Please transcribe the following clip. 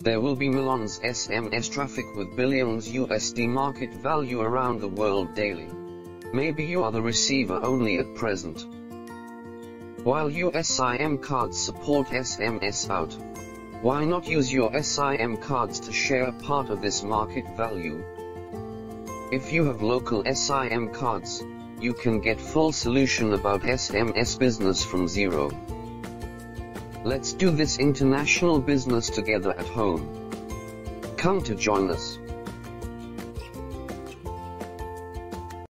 There will be millions SMS traffic with billions USD market value around the world daily. Maybe you are the receiver only at present. While USIM cards support SMS out, why not use your USIM cards to share part of this market value? If you have local USIM cards, you can get full solution about SMS business from zero. Let's do this international business together at home. Come to join us.